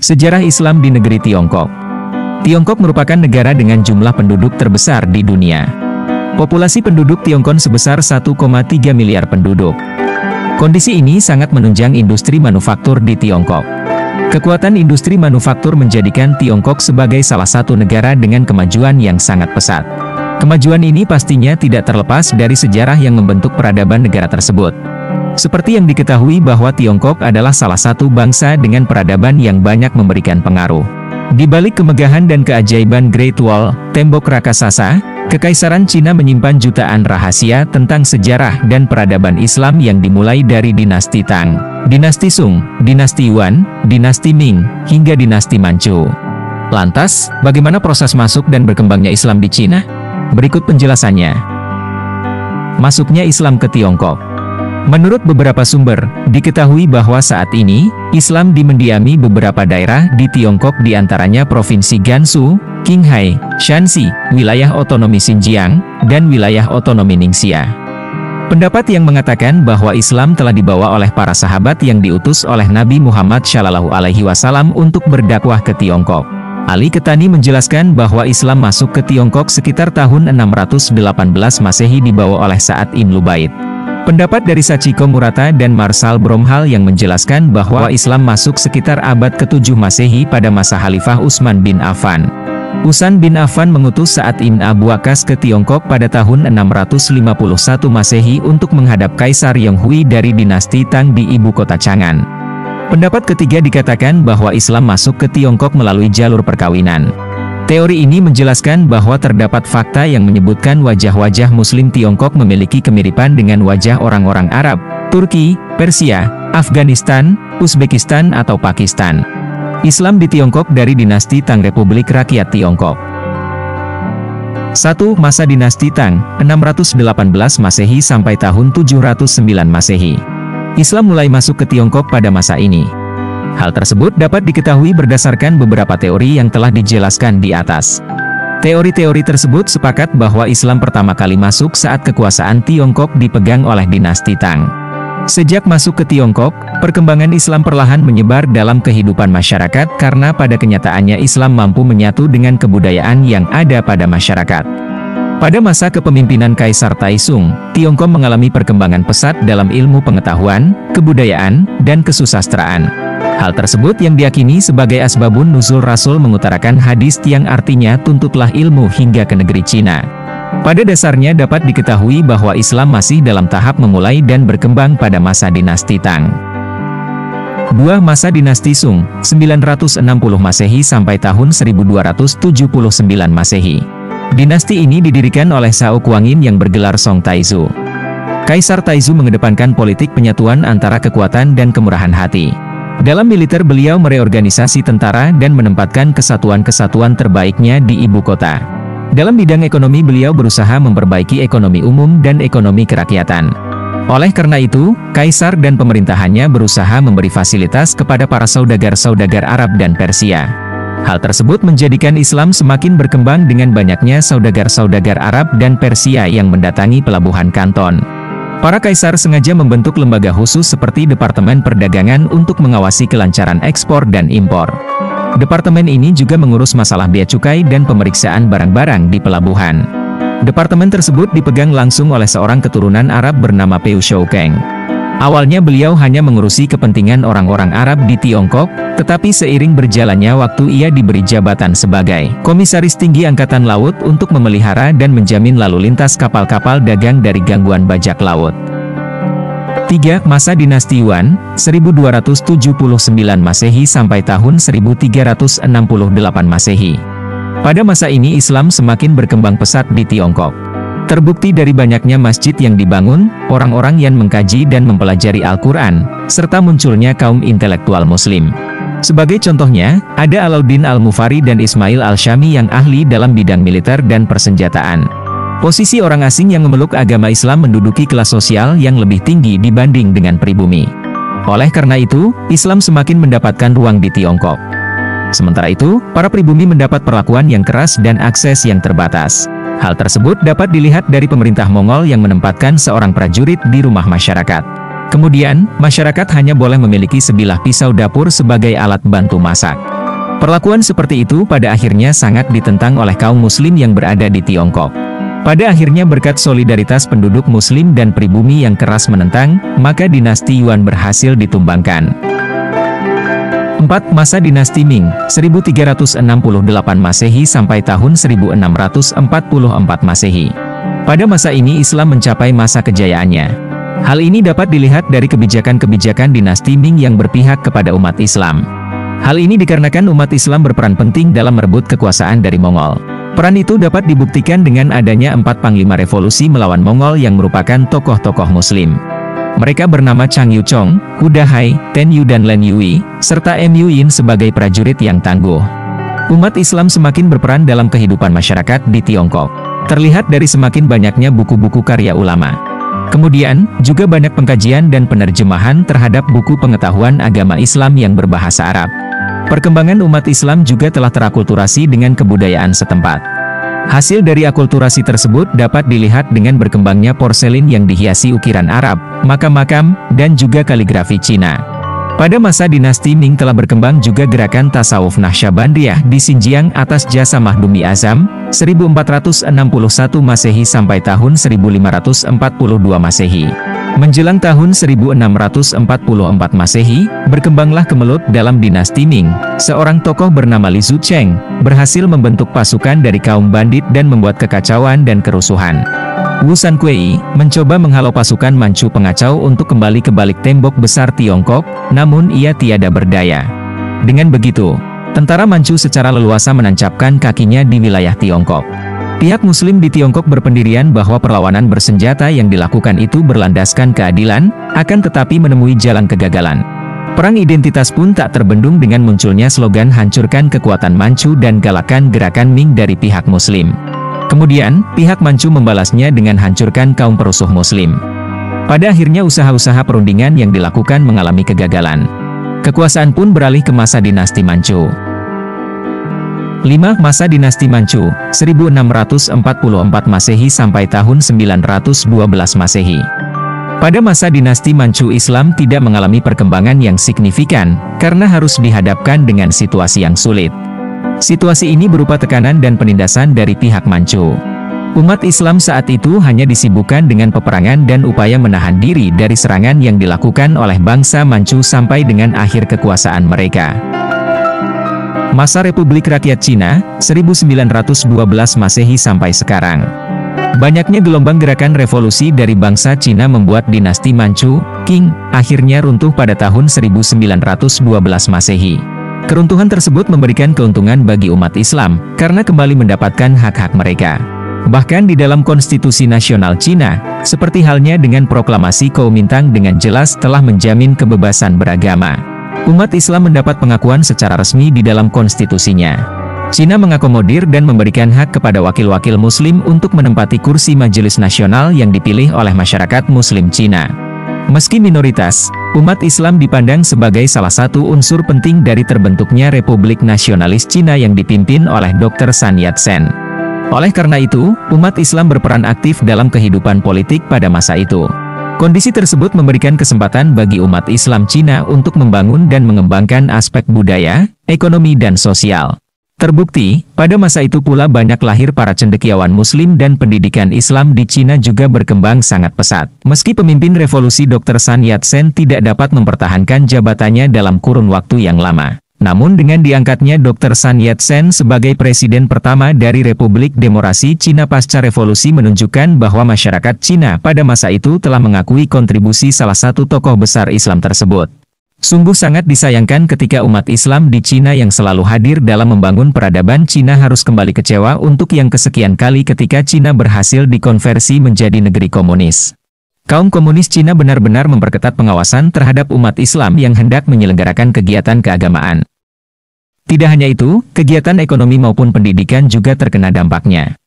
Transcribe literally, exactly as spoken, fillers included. Sejarah Islam di negeri Tiongkok. Tiongkok merupakan negara dengan jumlah penduduk terbesar di dunia. Populasi penduduk Tiongkok sebesar satu koma tiga miliar penduduk. Kondisi ini sangat menunjang industri manufaktur di Tiongkok. Kekuatan industri manufaktur menjadikan Tiongkok sebagai salah satu negara dengan kemajuan yang sangat pesat. Kemajuan ini pastinya tidak terlepas dari sejarah yang membentuk peradaban negara tersebut. Seperti yang diketahui bahwa Tiongkok adalah salah satu bangsa dengan peradaban yang banyak memberikan pengaruh. Di balik kemegahan dan keajaiban Great Wall, tembok raksasa, Kekaisaran Cina menyimpan jutaan rahasia tentang sejarah dan peradaban Islam yang dimulai dari dinasti Tang, dinasti Sung, dinasti Yuan, dinasti Ming, hingga dinasti Manchu. Lantas, bagaimana proses masuk dan berkembangnya Islam di Cina? Berikut penjelasannya. Masuknya Islam ke Tiongkok. Menurut beberapa sumber, diketahui bahwa saat ini, Islam dimendiami beberapa daerah di Tiongkok diantaranya Provinsi Gansu, Qinghai, Shanxi, wilayah otonomi Xinjiang, dan wilayah otonomi Ningxia. Pendapat yang mengatakan bahwa Islam telah dibawa oleh para sahabat yang diutus oleh Nabi Muhammad Shallallahu Alaihi Wasallam untuk berdakwah ke Tiongkok. Ali Ketani menjelaskan bahwa Islam masuk ke Tiongkok sekitar tahun enam ratus delapan belas Masehi dibawa oleh Sa'ad Ibn Lubaid. Pendapat dari Sachiko Murata dan Marshal Bromhal yang menjelaskan bahwa Islam masuk sekitar abad ketujuh Masehi pada masa Khalifah Utsman bin Affan. Utsman bin Affan mengutus Saad Ibn Abu Waqqas ke Tiongkok pada tahun enam ratus lima puluh satu Masehi untuk menghadap Kaisar Yonghui dari dinasti Tang di ibu kota Changan. Pendapat ketiga dikatakan bahwa Islam masuk ke Tiongkok melalui jalur perkawinan. Teori ini menjelaskan bahwa terdapat fakta yang menyebutkan wajah-wajah Muslim Tiongkok memiliki kemiripan dengan wajah orang-orang Arab, Turki, Persia, Afghanistan, Uzbekistan atau Pakistan. Islam di Tiongkok dari dinasti Tang Republik Rakyat Tiongkok. satu. Masa dinasti Tang, enam ratus delapan belas Masehi sampai tahun tujuh ratus sembilan Masehi. Islam mulai masuk ke Tiongkok pada masa ini. Hal tersebut dapat diketahui berdasarkan beberapa teori yang telah dijelaskan di atas. Teori-teori tersebut sepakat bahwa Islam pertama kali masuk saat kekuasaan Tiongkok dipegang oleh dinasti Tang. Sejak masuk ke Tiongkok, perkembangan Islam perlahan menyebar dalam kehidupan masyarakat karena pada kenyataannya Islam mampu menyatu dengan kebudayaan yang ada pada masyarakat. Pada masa kepemimpinan Kaisar Taizong, Tiongkok mengalami perkembangan pesat dalam ilmu pengetahuan, kebudayaan, dan kesusastraan. Hal tersebut yang diyakini sebagai asbabun nuzul Rasul mengutarakan hadis yang artinya tuntutlah ilmu hingga ke negeri Cina. Pada dasarnya dapat diketahui bahwa Islam masih dalam tahap memulai dan berkembang pada masa dinasti Tang. dua. Masa dinasti Sung, sembilan ratus enam puluh Masehi sampai tahun seribu dua ratus tujuh puluh sembilan Masehi. Dinasti ini didirikan oleh Sao Kuangin yang bergelar Song Taizu. Kaisar Taizu mengedepankan politik penyatuan antara kekuatan dan kemurahan hati. Dalam militer beliau mereorganisasi tentara dan menempatkan kesatuan-kesatuan terbaiknya di ibu kota. Dalam bidang ekonomi beliau berusaha memperbaiki ekonomi umum dan ekonomi kerakyatan. Oleh karena itu, kaisar dan pemerintahannya berusaha memberi fasilitas kepada para saudagar-saudagar Arab dan Persia. Hal tersebut menjadikan Islam semakin berkembang dengan banyaknya saudagar-saudagar Arab dan Persia yang mendatangi pelabuhan Kanton. Para kaisar sengaja membentuk lembaga khusus seperti Departemen Perdagangan untuk mengawasi kelancaran ekspor dan impor. Departemen ini juga mengurus masalah bea cukai dan pemeriksaan barang-barang di pelabuhan. Departemen tersebut dipegang langsung oleh seorang keturunan Arab bernama Pei Shoukeng. Awalnya beliau hanya mengurusi kepentingan orang-orang Arab di Tiongkok, tetapi seiring berjalannya waktu ia diberi jabatan sebagai Komisaris Tinggi Angkatan Laut untuk memelihara dan menjamin lalu lintas kapal-kapal dagang dari gangguan bajak laut. tiga. Masa dinasti Yuan, seribu dua ratus tujuh puluh sembilan Masehi sampai tahun seribu tiga ratus enam puluh delapan Masehi. Pada masa ini Islam semakin berkembang pesat di Tiongkok. Terbukti dari banyaknya masjid yang dibangun, orang-orang yang mengkaji dan mempelajari Al-Quran, serta munculnya kaum intelektual Muslim. Sebagai contohnya, ada Al-Aldin Al-Mufari dan Ismail Al-Syami yang ahli dalam bidang militer dan persenjataan. Posisi orang asing yang memeluk agama Islam menduduki kelas sosial yang lebih tinggi dibanding dengan pribumi. Oleh karena itu, Islam semakin mendapatkan ruang di Tiongkok. Sementara itu, para pribumi mendapat perlakuan yang keras dan akses yang terbatas. Hal tersebut dapat dilihat dari pemerintah Mongol yang menempatkan seorang prajurit di rumah masyarakat. Kemudian, masyarakat hanya boleh memiliki sebilah pisau dapur sebagai alat bantu masak. Perlakuan seperti itu pada akhirnya sangat ditentang oleh kaum muslim yang berada di Tiongkok. Pada akhirnya berkat solidaritas penduduk muslim dan pribumi yang keras menentang, maka dinasti Yuan berhasil ditumbangkan. empat. Masa Dinasti Ming, seribu tiga ratus enam puluh delapan Masehi sampai tahun seribu enam ratus empat puluh empat Masehi. Pada masa ini Islam mencapai masa kejayaannya. Hal ini dapat dilihat dari kebijakan-kebijakan dinasti Ming yang berpihak kepada umat Islam. Hal ini dikarenakan umat Islam berperan penting dalam merebut kekuasaan dari Mongol. Peran itu dapat dibuktikan dengan adanya empat panglima revolusi melawan Mongol yang merupakan tokoh-tokoh muslim. Mereka bernama Chang Yu Chong, Kuda Hai, Ten Yu dan Len Yui, serta M. Yuin sebagai prajurit yang tangguh. Umat Islam semakin berperan dalam kehidupan masyarakat di Tiongkok. Terlihat dari semakin banyaknya buku-buku karya ulama. Kemudian, juga banyak pengkajian dan penerjemahan terhadap buku pengetahuan agama Islam yang berbahasa Arab. Perkembangan umat Islam juga telah terakulturasi dengan kebudayaan setempat. Hasil dari akulturasi tersebut dapat dilihat dengan berkembangnya porselin yang dihiasi ukiran Arab, makam-makam, dan juga kaligrafi Cina. Pada masa dinasti Ming telah berkembang juga gerakan tasawuf Nahsyabandiyah di Xinjiang atas jasa Mahdumi Azam, seribu empat ratus enam puluh satu Masehi sampai tahun seribu lima ratus empat puluh dua Masehi. Menjelang tahun seribu enam ratus empat puluh empat Masehi, berkembanglah kemelut dalam dinasti Ming. Seorang tokoh bernama Li Zucheng berhasil membentuk pasukan dari kaum bandit dan membuat kekacauan dan kerusuhan. Wu San Kuei mencoba menghalau pasukan Manchu pengacau untuk kembali ke balik tembok besar Tiongkok, namun ia tiada berdaya. Dengan begitu, tentara Manchu secara leluasa menancapkan kakinya di wilayah Tiongkok. Pihak muslim di Tiongkok berpendirian bahwa perlawanan bersenjata yang dilakukan itu berlandaskan keadilan, akan tetapi menemui jalan kegagalan. Perang identitas pun tak terbendung dengan munculnya slogan hancurkan kekuatan Manchu dan galakan gerakan Ming dari pihak muslim. Kemudian, pihak Manchu membalasnya dengan hancurkan kaum perusuh muslim. Pada akhirnya usaha-usaha perundingan yang dilakukan mengalami kegagalan. Kekuasaan pun beralih ke masa dinasti Manchu. lima. Masa Dinasti Manchu, seribu enam ratus empat puluh empat Masehi sampai tahun sembilan ratus dua belas Masehi. Pada masa dinasti Manchu Islam tidak mengalami perkembangan yang signifikan, karena harus dihadapkan dengan situasi yang sulit. Situasi ini berupa tekanan dan penindasan dari pihak Manchu. Umat Islam saat itu hanya disibukkan dengan peperangan dan upaya menahan diri dari serangan yang dilakukan oleh bangsa Manchu sampai dengan akhir kekuasaan mereka. Masa Republik Rakyat Cina, seribu sembilan ratus dua belas Masehi sampai sekarang. Banyaknya gelombang gerakan revolusi dari bangsa Cina membuat dinasti Manchu, Qing, akhirnya runtuh pada tahun seribu sembilan ratus dua belas Masehi. Keruntuhan tersebut memberikan keuntungan bagi umat Islam, karena kembali mendapatkan hak-hak mereka. Bahkan di dalam konstitusi nasional Cina, seperti halnya dengan proklamasi Koumintang dengan jelas telah menjamin kebebasan beragama. Umat Islam mendapat pengakuan secara resmi di dalam konstitusinya. Cina mengakomodir dan memberikan hak kepada wakil-wakil muslim untuk menempati kursi majelis nasional yang dipilih oleh masyarakat muslim Cina. Meski minoritas, umat Islam dipandang sebagai salah satu unsur penting dari terbentuknya Republik Nasionalis Cina yang dipimpin oleh doktor Sun Yat-sen. Oleh karena itu, umat Islam berperan aktif dalam kehidupan politik pada masa itu. Kondisi tersebut memberikan kesempatan bagi umat Islam Cina untuk membangun dan mengembangkan aspek budaya, ekonomi dan sosial. Terbukti, pada masa itu pula banyak lahir para cendekiawan muslim dan pendidikan Islam di Cina juga berkembang sangat pesat. Meski pemimpin revolusi doktor Sun Yat-sen tidak dapat mempertahankan jabatannya dalam kurun waktu yang lama. Namun dengan diangkatnya doktor Sun Yat-sen sebagai presiden pertama dari Republik Demokrasi Cina pasca revolusi menunjukkan bahwa masyarakat Cina pada masa itu telah mengakui kontribusi salah satu tokoh besar Islam tersebut. Sungguh sangat disayangkan ketika umat Islam di Cina yang selalu hadir dalam membangun peradaban Cina harus kembali kecewa untuk yang kesekian kali ketika Cina berhasil dikonversi menjadi negeri komunis. Kaum komunis Cina benar-benar memperketat pengawasan terhadap umat Islam yang hendak menyelenggarakan kegiatan keagamaan. Tidak hanya itu, kegiatan ekonomi maupun pendidikan juga terkena dampaknya.